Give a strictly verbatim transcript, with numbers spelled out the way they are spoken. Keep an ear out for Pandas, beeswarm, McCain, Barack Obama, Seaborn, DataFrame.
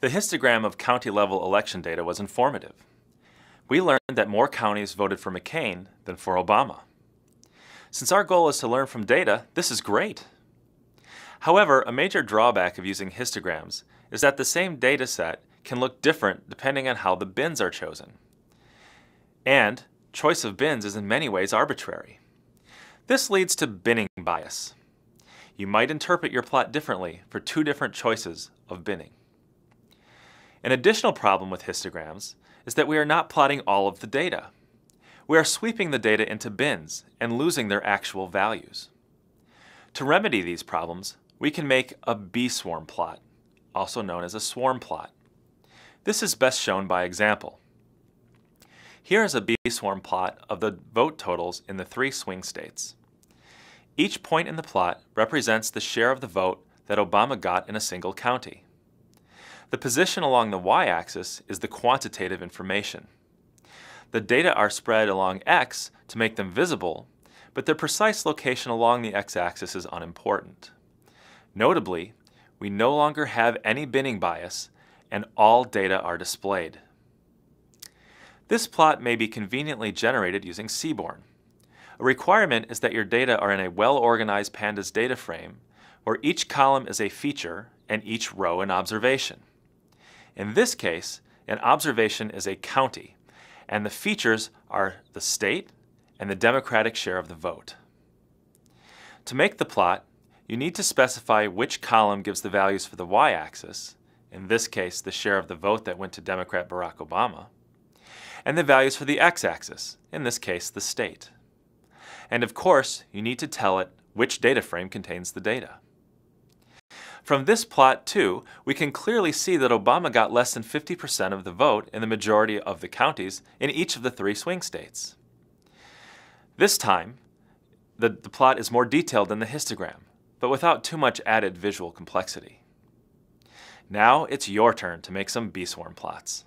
The histogram of county-level election data was informative. We learned that more counties voted for McCain than for Obama. Since our goal is to learn from data, this is great. However, a major drawback of using histograms is that the same data set can look different depending on how the bins are chosen. And choice of bins is in many ways arbitrary. This leads to binning bias. You might interpret your plot differently for two different choices of binning. An additional problem with histograms is that we are not plotting all of the data. We are sweeping the data into bins and losing their actual values. To remedy these problems, we can make a B-swarm plot, also known as a swarm plot. This is best shown by example. Here is a B-swarm plot of the vote totals in the three swing states. Each point in the plot represents the share of the vote that Obama got in a single county. The position along the y-axis is the quantitative information. The data are spread along x to make them visible, but their precise location along the x-axis is unimportant. Notably, we no longer have any binning bias, and all data are displayed. This plot may be conveniently generated using Seaborn. A requirement is that your data are in a well-organized Pandas data frame, where each column is a feature and each row an observation. In this case, an observation is a county, and the features are the state and the Democratic share of the vote. To make the plot, you need to specify which column gives the values for the y-axis, in this case the share of the vote that went to Democrat Barack Obama, and the values for the x-axis, in this case the state. And of course, you need to tell it which data frame contains the data. From this plot, too, we can clearly see that Obama got less than fifty percent of the vote in the majority of the counties in each of the three swing states. This time, the, the plot is more detailed than the histogram, but without too much added visual complexity. Now it's your turn to make some B-swarm plots.